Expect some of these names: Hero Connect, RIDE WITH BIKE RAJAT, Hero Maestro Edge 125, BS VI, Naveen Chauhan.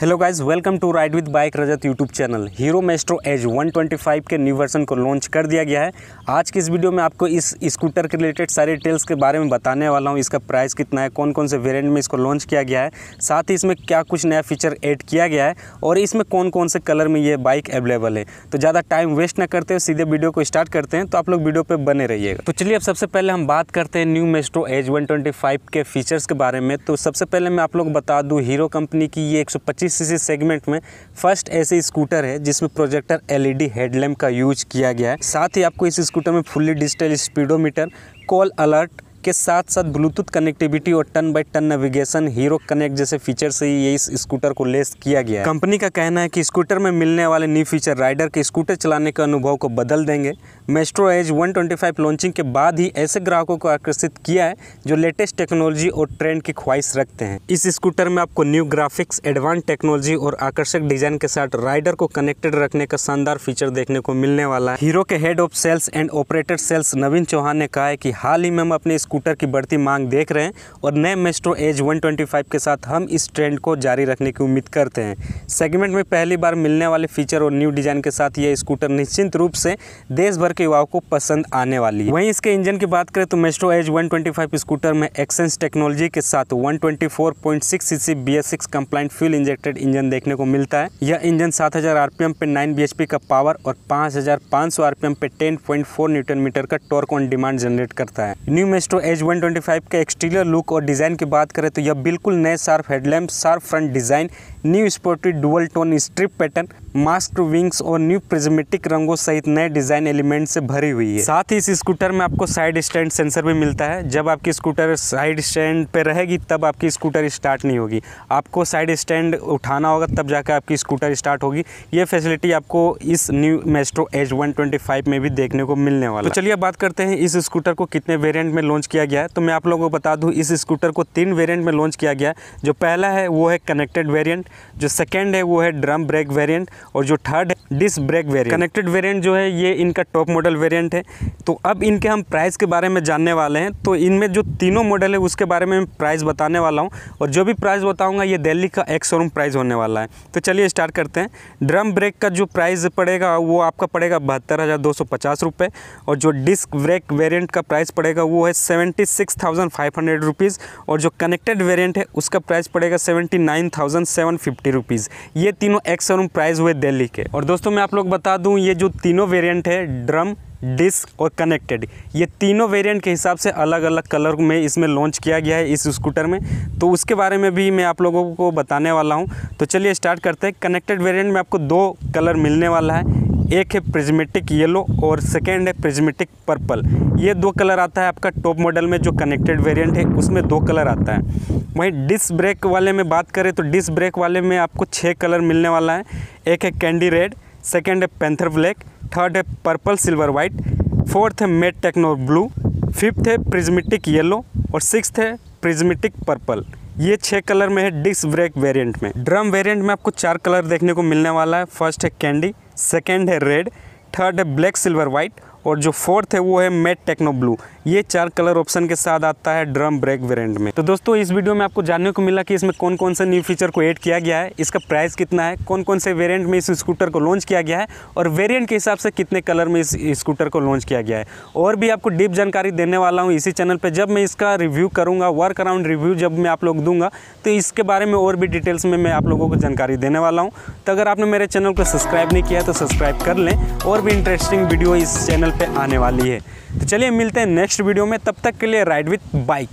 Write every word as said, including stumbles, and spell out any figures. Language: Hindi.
Hello guys, welcome to Ride With Bike Rajat YouTube channel. Hero Maestro Edge one two five के न्यू वर्जन को लॉन्च कर दिया गया है। आज की इस वीडियो में आपको इस स्कूटर के रिलेटेड सारे डिटेल्स के बारे में बताने वाला हूं। इसका प्राइस कितना है, कौन कौन से वेरिएंट में इसको लॉन्च किया गया है, साथ ही इसमें क्या कुछ नया फीचर ऐड किया गया है और इसमें कौन कौन से कलर में ये बाइक अवेलेबल है। तो ज़्यादा टाइम वेस्ट न करते हुए सीधे वीडियो को स्टार्ट करते हैं, तो आप लोग वीडियो पर बने रहिएगा। तो चलिए अब सबसे पहले हम बात करते हैं new Maestro Edge one two five के फीचर्स के बारे में। तो सबसे पहले मैं आप लोग बता दूँ, हीरो कंपनी की ये एक सौ पच्चीस सीसी सेगमेंट में फर्स्ट ऐसी स्कूटर है जिसमें प्रोजेक्टर एलईडी हेडलैम्प का यूज किया गया है। साथ ही आपको इस स्कूटर में fully digital speedometer, call alert के साथ साथ ब्लूटूथ कनेक्टिविटी और turn by turn navigation, Hero Connect जैसे फीचर से ही ये इस स्कूटर को लैस किया गया है। कंपनी का कहना है कि स्कूटर में मिलने वाले न्यू फीचर राइडर के स्कूटर चलाने के अनुभव को बदल देंगे। Maestro Edge one two five launching के बाद ही ऐसे ग्राहकों को आकर्षित किया है जो लेटेस्ट टेक्नोलॉजी और ट्रेंड की ख्वाहिश रखते हैं। इस स्कूटर में आपको न्यू ग्राफिक्स, एडवांस टेक्नोलॉजी और आकर्षक डिजाइन के साथ राइडर को कनेक्टेड रखने का शानदार फीचर देखने को मिलने वाला है। हीरो के head of sales and operator sales Naveen Chauhan ने कहा है कि हाल ही में हम अपने स्कूटर की बढ़ती मांग देख रहे हैं और नए Maestro Edge one two five के साथ हम इस ट्रेंड को जारी रखने की उम्मीद करते हैं। सेगमेंट में पहली बार मिलने वाले फीचर और न्यू डिजाइन के साथ यह स्कूटर निश्चित रूप से देश भर के युवाओं को पसंद आने वाली है। वहीं इसके इंजन की बात करें तो Maestro Edge one two five scooter में एक्सेंस टेक्नोलॉजी के साथ one two four point six CC B S six compliant fuel injected engine देखने को मिलता है। यह इंजन सात हजार आरपीएम पे नाइन बी एच पी का पावर और पाँच हजार पाँच सौ आरपीएम पे ten point four newton metre का टॉर्क ऑन डिमांड जनरेट करता है। New Maestro Edge one two five के एक्सटीरियर लुक और डिज़ाइन की बात करें तो यह बिल्कुल नए sharp headlamp, sharp front design, new sporty dual tone strip pattern, masked wings और न्यू प्रिज्मेटिक रंगों सहित नए डिज़ाइन एलिमेंट से भरी हुई है। साथ ही इस स्कूटर में आपको साइड स्टैंड सेंसर भी मिलता है। जब आपकी स्कूटर साइड स्टैंड पे रहेगी तब आपकी स्कूटर स्टार्ट नहीं होगी, आपको साइड स्टैंड उठाना होगा तब जाकर आपकी स्कूटर स्टार्ट होगी। ये फैसिलिटी आपको इस new Maestro Edge one two five में भी देखने को मिलने वाला। तो चलिए बात करते हैं इस स्कूटर को कितने वेरियंट में लॉन्च किया गया है। तो मैं आप लोगों को बता दूँ, इस स्कूटर को तीन वेरियंट में लॉन्च किया गया है। जो पहला है वो है कनेक्टेड वेरियंट, जो सेकेंड है वो है ड्रम ब्रेक वेरियंट और जो थर्ड है disc brake variant. Connected variant जो है ये इनका टॉप मॉडल वेरियंट है। तो अब इनके हम प्राइस के बारे में जानने वाले हैं। तो इनमें जो तीनों मॉडल है उसके बारे में प्राइस बताने वाला हूं और जो भी प्राइस बताऊंगा ये दिल्ली का एक शोरूम प्राइस होने वाला है। तो चलिए स्टार्ट करते हैं। ड्रम ब्रेक का जो प्राइस पड़ेगा वो आपका पड़ेगा बहत्तर हज़ार दो सौ पचास रुपये और जो डिस्क ब्रेक वेरियंट का प्राइस पड़ेगा वो है seventy six thousand five hundred rupees और जो कनेक्टेड वेरियंट है उसका प्राइस पड़ेगा seventy nine thousand seven fifty rupees. ये तीनों एक शोरूम प्राइस हुए दिल्ली के। और दोस्तों मैं आप लोग बता दूं, ये जो तीनों वेरिएंट है ड्रम, डिस्क और कनेक्टेड, ये तीनों वेरिएंट के हिसाब से अलग अलग कलर में इसमें लॉन्च किया गया है इस स्कूटर में। तो उसके बारे में भी मैं आप लोगों को बताने वाला हूं। तो चलिए स्टार्ट करते हैं। कनेक्टेड वेरिएंट में आपको दो कलर मिलने वाला है, एक है प्रिज्मेटिक येलो और सेकेंड है प्रिज्मेटिक पर्पल। ये दो कलर आता है आपका टॉप मॉडल में। जो कनेक्टेड वेरिएंट है उसमें दो कलर आता है। वहीं डिस्क ब्रेक वाले में बात करें तो डिस्क ब्रेक वाले में आपको छः कलर मिलने वाला है। एक है कैंडी रेड, सेकेंड है पैंथर ब्लैक, थर्ड है पर्पल सिल्वर वाइट, फोर्थ है मेट टेक्नो ब्लू, फिफ्थ है प्रिज्मेटिक येलो और सिक्स्थ है प्रिज्मेटिक पर्पल। ये छः कलर में है डिस्क ब्रेक वेरिएंट में। ड्रम वेरिएंट में आपको चार कलर देखने को मिलने वाला है। फर्स्ट है कैंडी, सेकेंड है रेड, थर्ड है ब्लैक सिल्वर वाइट और जो फोर्थ है वो है मेट टेक्नो ब्लू। ये चार कलर ऑप्शन के साथ आता है ड्रम ब्रेक वेरिएंट में। तो दोस्तों इस वीडियो में आपको जानने को मिला कि इसमें कौन कौन से न्यू फीचर को ऐड किया गया है, इसका प्राइस कितना है, कौन कौन से वेरिएंट में इस स्कूटर को लॉन्च किया गया है और वेरिएंट के हिसाब से कितने कलर में इस स्कूटर को लॉन्च किया गया है। और भी आपको डीप जानकारी देने वाला हूँ इसी चैनल पर। जब मैं इसका रिव्यू करूँगा, वर्क अराउंड रिव्यू जब मैं आप लोग दूँगा तो इसके बारे में और भी डिटेल्स में मैं आप लोगों को जानकारी देने वाला हूँ। तो अगर आपने मेरे चैनल को सब्सक्राइब नहीं किया है तो सब्सक्राइब कर लें, और भी इंटरेस्टिंग वीडियो इस चैनल पे आने वाली है। तो चलिए मिलते हैं नेक्स्ट वीडियो में, तब तक के लिए राइड विथ बाइक।